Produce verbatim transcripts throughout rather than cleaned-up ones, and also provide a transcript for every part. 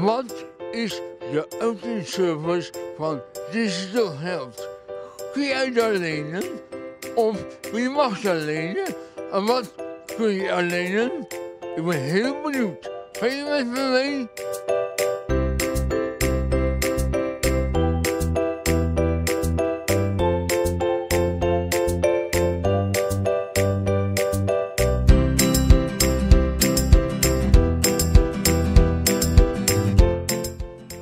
Wat is de uitzendservice van Digital Health? Kun jij dat lenen? Of wie mag dat lenen? En wat kun je lenen? Ik ben heel benieuwd. Ga je met me mee?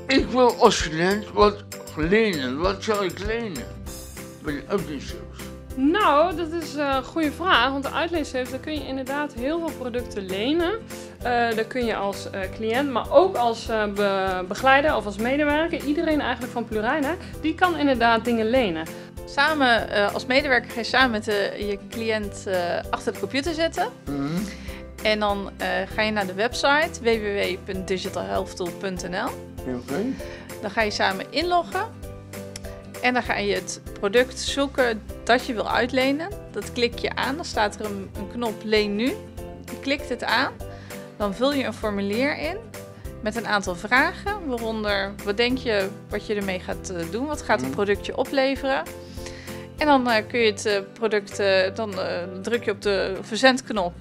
Ik wil als student wat lenen. Wat zou ik lenen bij de uitleenservice? Nou, dat is een goede vraag. Want de uitleenservice, daar kun je inderdaad heel veel producten lenen. Uh, daar kun je als uh, cliënt, maar ook als uh, be begeleider of als medewerker, iedereen eigenlijk van Pluryn, hè, die kan inderdaad dingen lenen. Samen uh, als medewerker ga je samen met uh, je cliënt uh, achter de computer zitten. Mm-hmm. En dan uh, ga je naar de website w w w punt digital health tool punt n l. Okay. Dan ga je samen inloggen en dan ga je het product zoeken dat je wil uitlenen. Dat klik je aan, dan staat er een, een knop Leen nu. Je klikt het aan, dan vul je een formulier in met een aantal vragen. Waaronder, wat denk je wat je ermee gaat doen? Wat gaat het productje opleveren? En dan uh, kun je het uh, product, uh, dan uh, druk je op de verzendknop.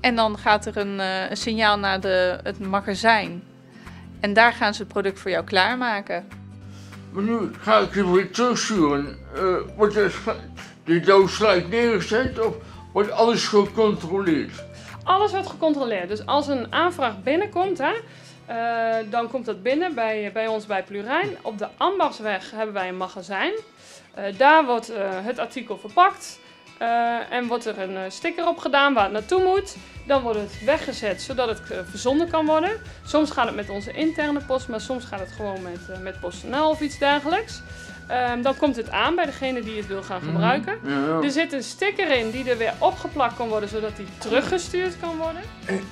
En dan gaat er een, uh, een signaal naar de, het magazijn. En daar gaan ze het product voor jou klaarmaken. Maar nu ga ik het weer terugsturen. Uh, wordt de doos gelijk neergezet of wordt alles gecontroleerd? Alles wordt gecontroleerd. Dus als een aanvraag binnenkomt, hè, uh, dan komt dat binnen bij, bij ons bij Pluryn. Op de Ambachtsweg hebben wij een magazijn. Uh, daar wordt uh, het artikel verpakt. Uh, en wordt er een sticker op gedaan waar het naartoe moet. Dan wordt het weggezet zodat het uh, verzonden kan worden. Soms gaat het met onze interne post, maar soms gaat het gewoon met, uh, met PostNL of iets dergelijks. Um, dan komt het aan bij degene die het wil gaan gebruiken. Mm-hmm. Ja, ja. Er zit een sticker in die er weer opgeplakt kan worden zodat die teruggestuurd kan worden.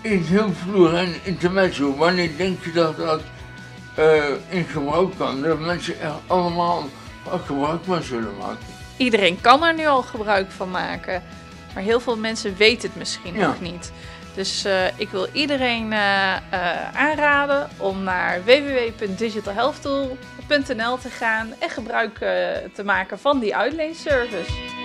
In heel Pluryn intermezzo, wanneer denk je dat dat uh, in gebruik kan? Dat mensen er allemaal gebruik van zullen maken? Iedereen kan er nu al gebruik van maken, maar heel veel mensen weten het misschien ja. nog niet. Dus uh, ik wil iedereen uh, uh, aanraden om naar w w w punt digital health tool punt n l te gaan en gebruik uh, te maken van die uitleenservice.